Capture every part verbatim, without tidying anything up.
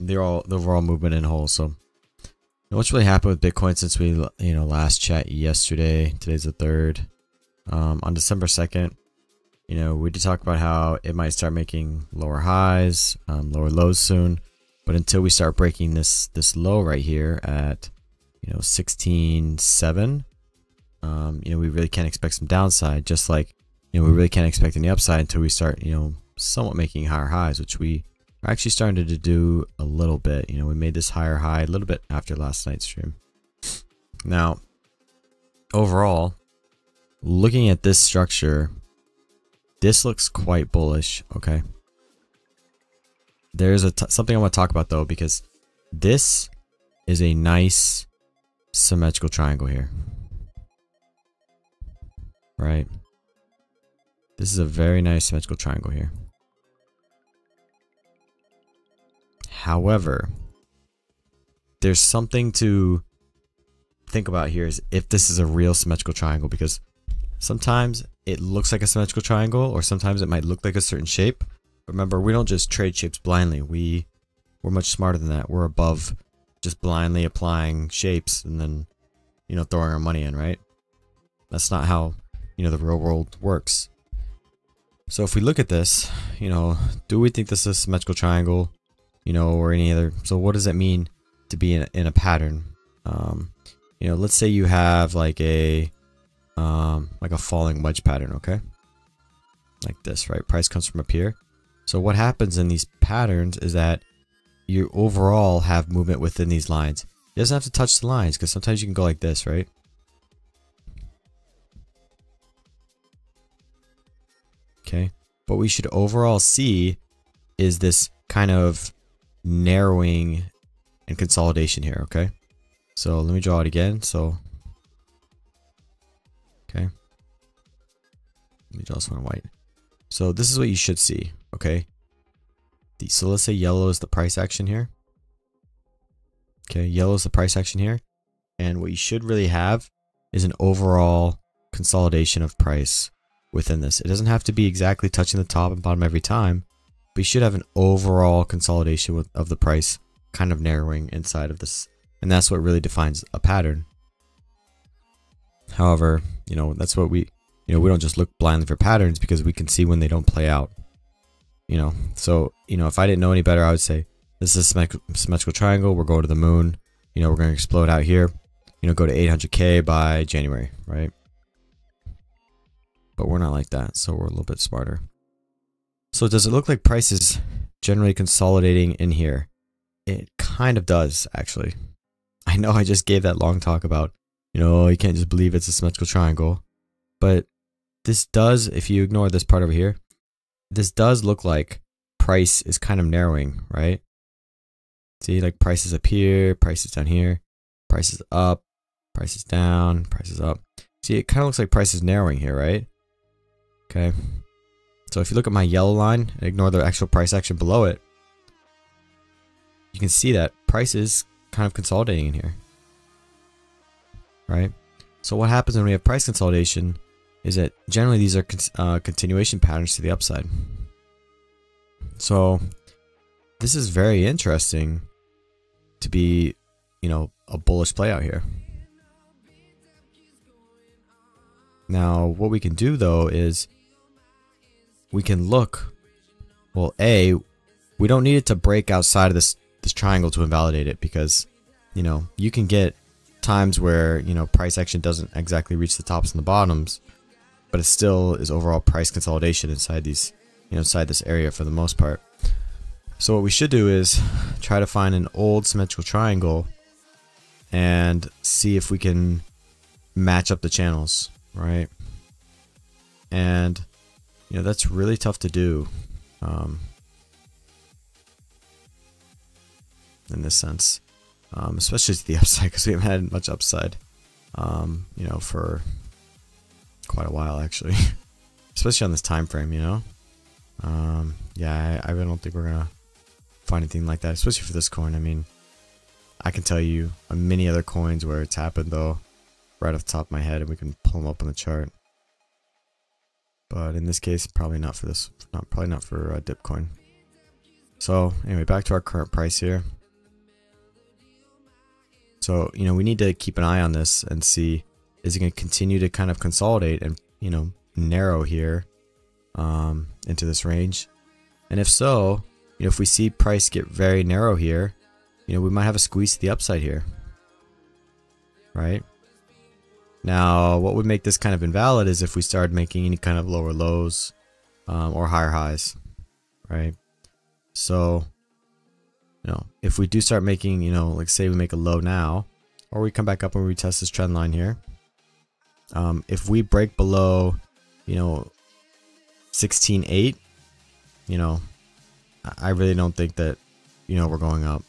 The all the overall movement in whole. So, and what's really happened with Bitcoin since we you know last chat yesterday? Today's the third. Um, on December second, you know we did talk about how it might start making lower highs, um, lower lows soon. But until we start breaking this this low right here at you know sixteen seven, um, you know we really can't expect some downside. Just like you know we really can't expect any upside until we start you know somewhat making higher highs, which we are actually starting to do a little bit. You know we made this higher high a little bit after last night's stream. Now, overall, looking at this structure, this looks quite bullish. Okay. There's a t something I want to talk about though, because this is a nice symmetrical triangle here, right? This is a very nice symmetrical triangle here. However, there's something to think about here, is if this is a real symmetrical triangle, because sometimes it looks like a symmetrical triangle, or sometimes it might look like a certain shape. Remember, we don't just trade shapes blindly. We, we're much smarter than that. We're above just blindly applying shapes and then, you know, throwing our money in, right? That's not how, you know, the real world works. So if we look at this, you know, do we think this is a symmetrical triangle, you know, or any other? So what does it mean to be in a, in a pattern? Um, you know, let's say you have like a, um, like a falling wedge pattern, okay? Like this, right? Price comes from up here. So what happens in these patterns is that you overall have movement within these lines. It doesn't have to touch the lines, because sometimes you can go like this, right? Okay. But we should overall see is this kind of narrowing and consolidation here, okay? So let me draw it again. So, okay. Let me draw this one in white. So this is what you should see, okay? So let's say yellow is the price action here. Okay, yellow is the price action here. And what you should really have is an overall consolidation of price within this. It doesn't have to be exactly touching the top and bottom every time, but you should have an overall consolidation with, of the price kind of narrowing inside of this. And that's what really defines a pattern. However, you know, that's what we... You know, we don't just look blindly for patterns, because we can see when they don't play out, you know. So, you know, if I didn't know any better, I would say this is a symmetrical triangle. We're going to the moon. You know, we're going to explode out here, you know, go to eight hundred K by January, right? But we're not like that. So we're a little bit smarter. So does it look like price is generally consolidating in here? It kind of does, actually. I know I just gave that long talk about, you know, you can't just believe it's a symmetrical triangle. But this does, if you ignore this part over here, this does look like price is kind of narrowing, right? See, like price is up here, price is down here, price is up, price is down, price is up. See, it kind of looks like price is narrowing here, right? Okay. So if you look at my yellow line and ignore the actual price action below it, you can see that price is kind of consolidating in here, right? So what happens when we have price consolidation is that generally these are uh, continuation patterns to the upside. So this is very interesting to be, you know, a bullish play out here. Now, what we can do though is we can look, well, A, we don't need it to break outside of this, this triangle to invalidate it, because, you know, you can get times where, you know, price action doesn't exactly reach the tops and the bottoms, but it still is overall price consolidation inside these, you know, inside this area for the most part. So what we should do is try to find an old symmetrical triangle and see if we can match up the channels, right? And, you know, that's really tough to do um, in this sense. Um, especially to the upside, because we haven't had much upside, um, you know, for quite a while, actually, especially on this time frame, you know. Um, yeah, I, I don't think we're going to find anything like that, especially for this coin. I mean, I can tell you on many other coins where it's happened, though, right off the top of my head, and we can pull them up on the chart. but in this case, probably not for this, not probably not for uh, Dipcoin. So anyway, back to our current price here. So, you know, we need to keep an eye on this and see, is it going to continue to kind of consolidate and, you know, narrow here um, into this range? And if so, you know, if we see price get very narrow here, you know, we might have a squeeze to the upside here, right? Now, what would make this kind of invalid is if we started making any kind of lower lows um, or higher highs, right? So, you know, if we do start making, you know, like say we make a low now, or we come back up and we retest this trend line here. Um, if we break below, you know, sixteen eight, you know, I really don't think that, you know, we're going up.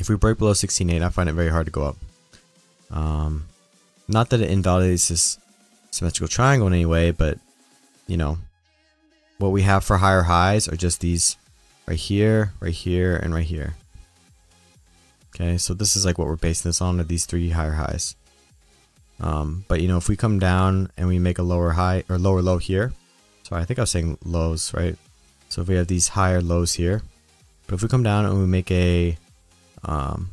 If we break below sixteen eight, I find it very hard to go up. Um, not that it invalidates this symmetrical triangle in any way, but, you know, what we have for higher highs are just these right here, right here, and right here. Okay, so this is like what we're basing this on, are these three higher highs. Um, but, you know, if we come down and we make a lower high or lower low here, sorry, I think I was saying lows, right? So if we have these higher lows here, but if we come down and we make a, um,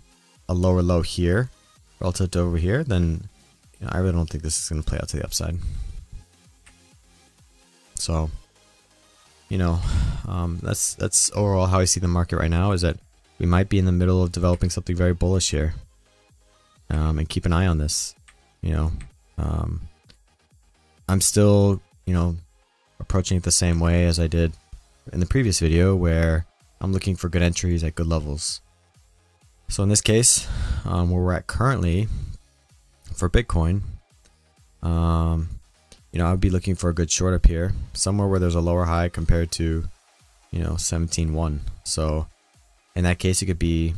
a lower low here relative to over here, then, you know, I really don't think this is going to play out to the upside. So, you know, um, that's, that's overall how I see the market right now, is that we might be in the middle of developing something very bullish here. Um, and keep an eye on this. You know, um, I'm still, you know, approaching it the same way as I did in the previous video, where I'm looking for good entries at good levels. So in this case, um, where we're at currently for Bitcoin, um, you know, I'd be looking for a good short up here, somewhere where there's a lower high compared to, you know, seventeen one. So in that case, it could be,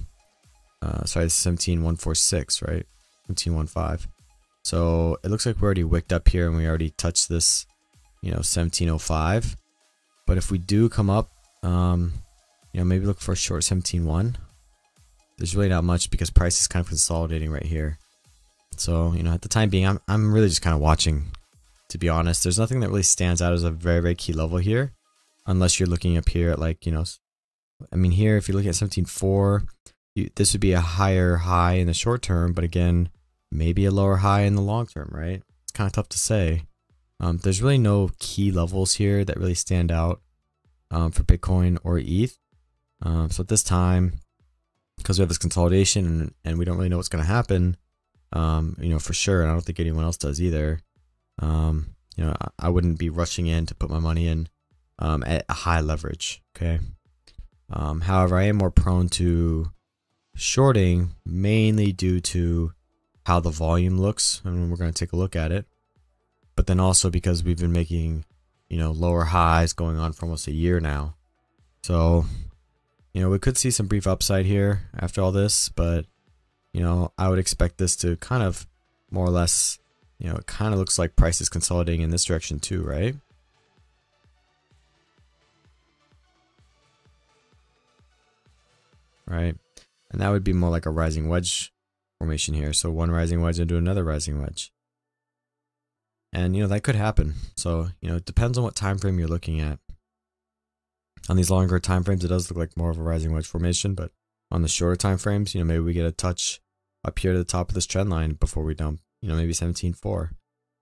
uh, sorry, seventeen one forty-six, right? seventeen fifteen. So it looks like we're already wicked up here and we already touched this, you know, seventeen oh five. But if we do come up, um, you know, maybe look for a short seventeen one. There's really not much because price is kind of consolidating right here. So, you know, at the time being, I'm, I'm really just kind of watching, to be honest. There's nothing that really stands out as a very, very key level here, unless you're looking up here at like, you know, I mean here, if you look at seventeen four, you, this would be a higher high in the short term, but again, maybe a lower high in the long term, right? It's kind of tough to say. Um, there's really no key levels here that really stand out um, for Bitcoin or E T H. Um, so at this time, because we have this consolidation and, and we don't really know what's going to happen, um, you know, for sure, and I don't think anyone else does either, um, you know, I, I wouldn't be rushing in to put my money in um, at a high leverage, okay? Um, however, I am more prone to shorting, mainly due to how the volume looks, and we're going to take a look at it, but then also because we've been making, you know, lower highs going on for almost a year now. So, you know, we could see some brief upside here after all this, but, you know, I would expect this to kind of more or less, you know, it kind of looks like price is consolidating in this direction too, right? Right. And that would be more like a rising wedge formation here. So one rising wedge into another rising wedge. And, you know, that could happen. So, you know, it depends on what time frame you're looking at. On these longer time frames, it does look like more of a rising wedge formation, but on the shorter time frames, you know, maybe we get a touch up here to the top of this trend line before we dump, you know, maybe seventeen four.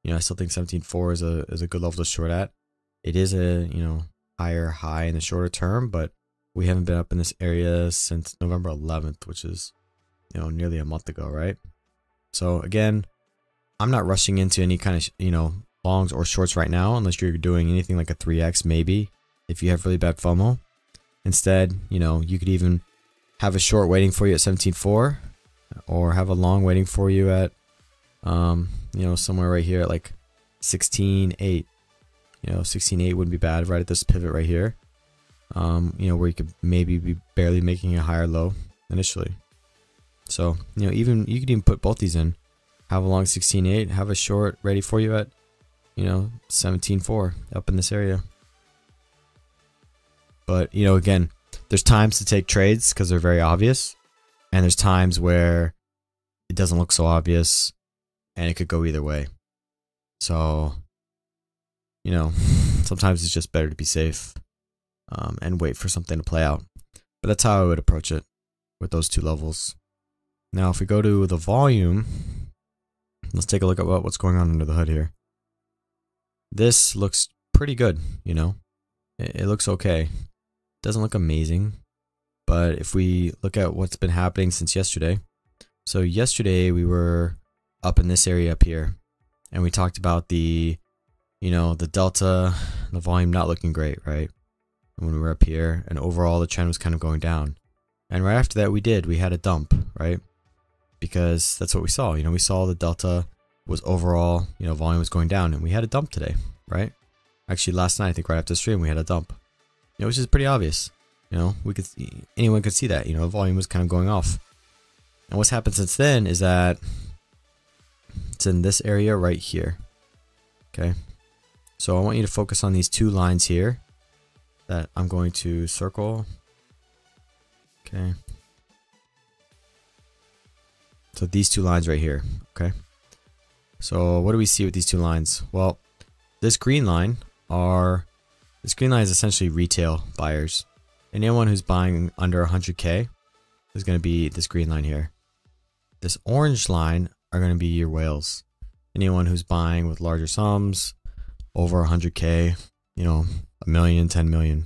You know, I still think seventeen four is a is a good level to short at. It is a, you know, higher high in the shorter term, but we haven't been up in this area since November eleventh, which is, you know, nearly a month ago, right? So again, I'm not rushing into any kind of, you know, longs or shorts right now, unless you're doing anything like a three X maybe, if you have really bad FOMO. Instead, you know, you could even have a short waiting for you at seventeen four, or have a long waiting for you at, um, you know, somewhere right here at like sixteen eight. You know, sixteen eight wouldn't be bad right at this pivot right here, um, you know, where you could maybe be barely making a higher low initially. So, you know, even you could even put both these in, have a long sixteen eight, have a short ready for you at, you know, seventeen four up in this area. But, you know, again, there's times to take trades because they're very obvious, and there's times where it doesn't look so obvious and it could go either way. So, you know, sometimes it's just better to be safe um, and wait for something to play out. But that's how I would approach it with those two levels. Now, if we go to the volume, let's take a look at what, what's going on under the hood here. This looks pretty good, you know. It, it looks okay. It doesn't look amazing. But if we look at what's been happening since yesterday. So yesterday we were up in this area up here. And we talked about the, you know, the delta, the volume not looking great, right? And when we were up here, and overall the trend was kind of going down. And right after that we did, we had a dump, right? Because that's what we saw. You know, we saw the delta was overall, you know, volume was going down, and we had a dump today, right? Actually last night, I think right after the stream, we had a dump. You know, which is pretty obvious. You know, we could, anyone could see that, you know, volume was kind of going off. And what's happened since then is that it's in this area right here. Okay. So I want you to focus on these two lines here that I'm going to circle. Okay. So these two lines right here. Okay. So what do we see with these two lines? Well, this green line are, this green line is essentially retail buyers. Anyone who's buying under one hundred K is going to be this green line here. This orange line are going to be your whales. Anyone who's buying with larger sums, over one hundred K, you know, a million, ten million.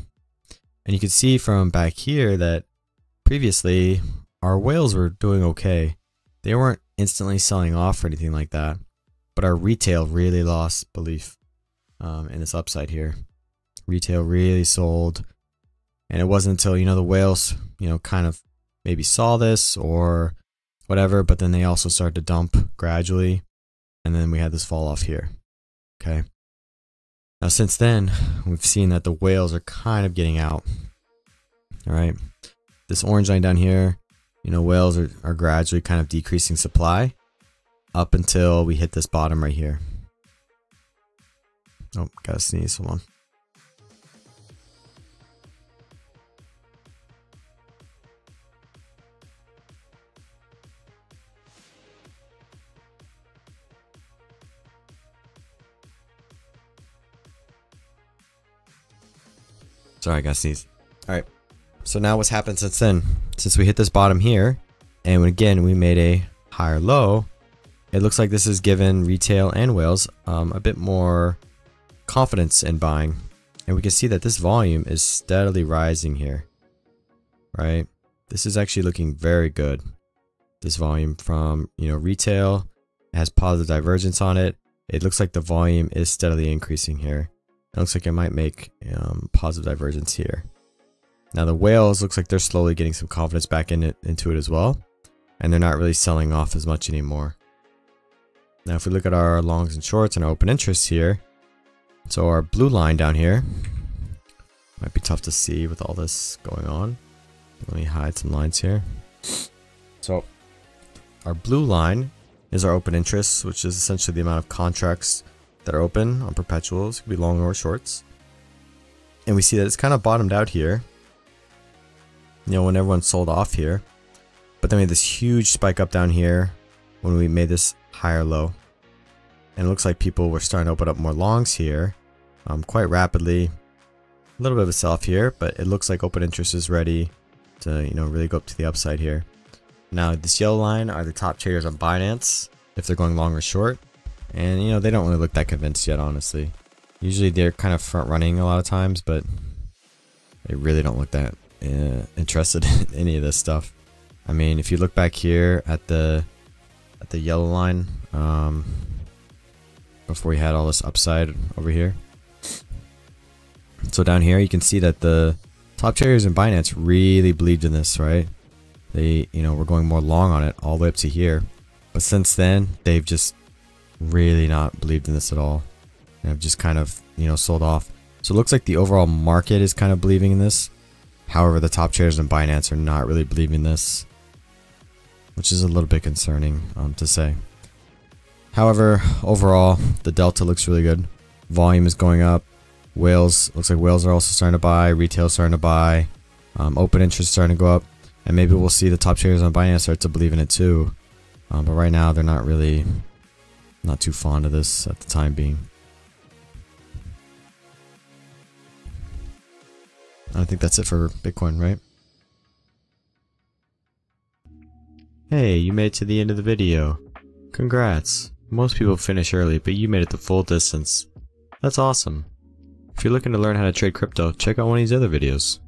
And you can see from back here that previously our whales were doing okay. They weren't instantly selling off or anything like that, but our retail really lost belief um, in this upside here. Retail really sold. And it wasn't until, you know, the whales, you know, kind of maybe saw this or whatever, but then they also started to dump gradually. And then we had this fall off here. Okay. Now, since then, we've seen that the whales are kind of getting out. All right. This orange line down here, you know, whales are, are gradually kind of decreasing supply up until we hit this bottom right here. Oh, gotta sneeze. Hold on. Sorry, I got sneezed. All right. So now what's happened since then? Since we hit this bottom here, and again, we made a higher low, it looks like this has given retail and whales um, a bit more confidence in buying. And we can see that this volume is steadily rising here, right? This is actually looking very good. This volume from, you know, retail has positive divergence on it. It looks like the volume is steadily increasing here. It looks like it might make um, positive divergence here. Now the whales looks like they're slowly getting some confidence back in it, into it as well. And they're not really selling off as much anymore. Now if we look at our longs and shorts and our open interests here. So our blue line down here. Might be tough to see with all this going on. Let me hide some lines here. So our blue line is our open interests, which is essentially the amount of contracts that are open on perpetuals. It could be long or shorts. And we see that it's kind of bottomed out here. You know, when everyone sold off here, but then we had this huge spike up down here when we made this higher low, and it looks like people were starting to open up more longs here um, quite rapidly. A little bit of a sell-off here, but it looks like open interest is ready to, you know, really go up to the upside here. Now this yellow line are the top traders on Binance if they're going long or short, and you know, they don't really look that convinced yet, honestly. Usually they're kind of front running a lot of times, but they really don't look that Uh, interested in any of this stuff. I mean, if you look back here at the at the yellow line um, before we had all this upside over here. So down here you can see that the top traders in Binance really believed in this, right? They, you know, were going more long on it all the way up to here, but since then they've just really not believed in this at all, and have just kind of, you know, sold off. So it looks like the overall market is kind of believing in this. However, the top traders in Binance are not really believing this, which is a little bit concerning um, to say. However, overall, the delta looks really good. Volume is going up. Whales, looks like whales are also starting to buy. Retail starting to buy. Um, open interest starting to go up. And maybe we'll see the top traders on Binance start to believe in it too. Um, but right now, they're not really, not too fond of this at the time being. I think that's it for Bitcoin, right? Hey, you made it to the end of the video. Congrats. Most people finish early, but you made it the full distance. That's awesome. If you're looking to learn how to trade crypto, check out one of these other videos.